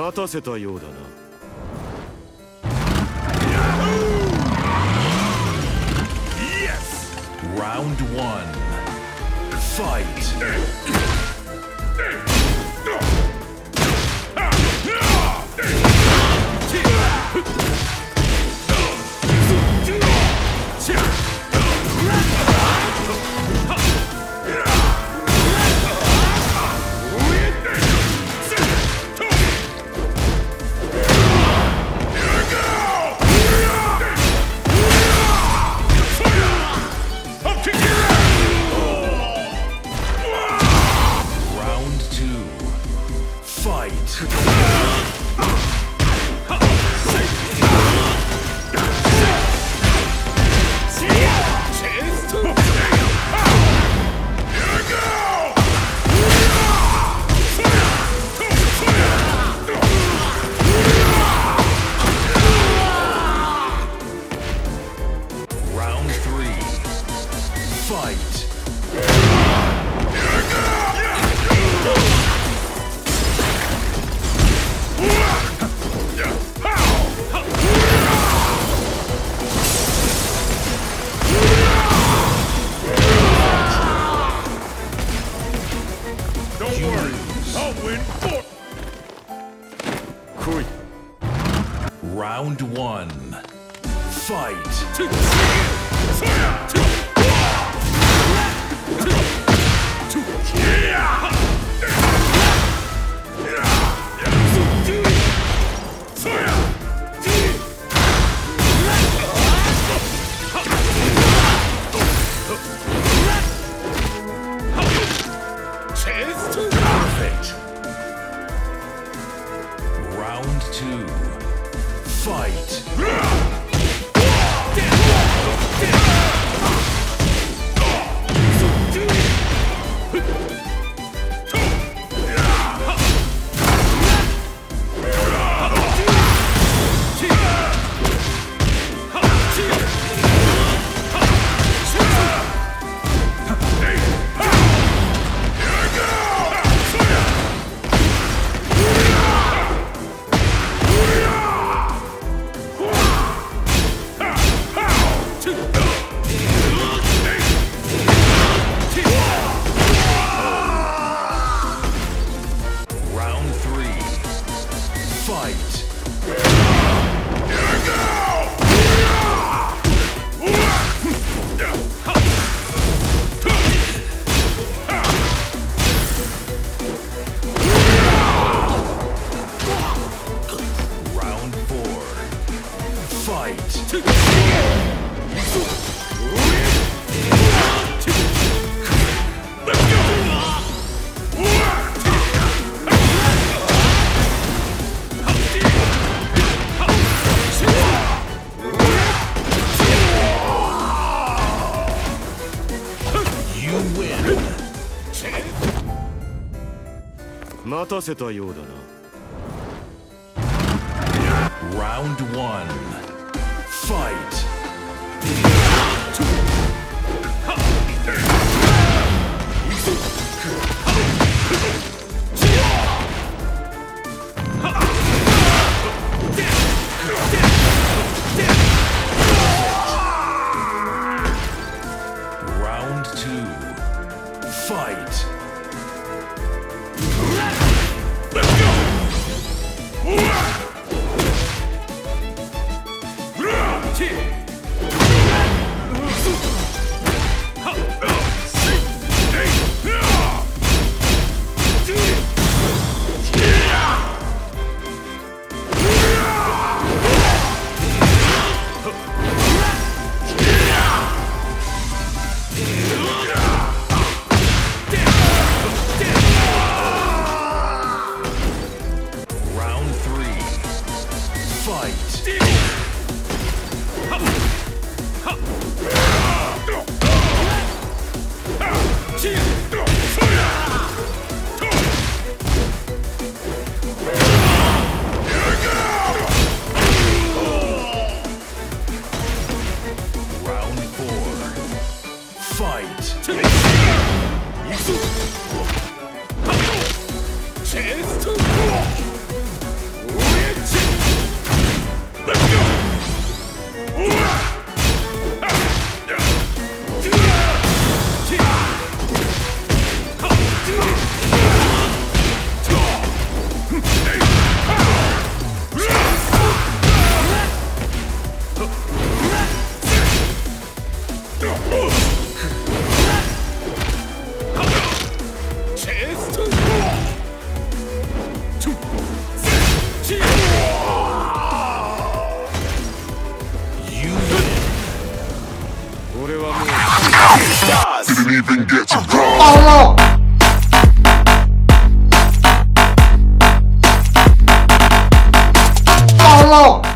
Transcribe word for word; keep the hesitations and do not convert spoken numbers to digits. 待たせたようだな。 Round one. Fight. Round one. Fight. Round one. Fight. then get some cars. Oh no! Oh no!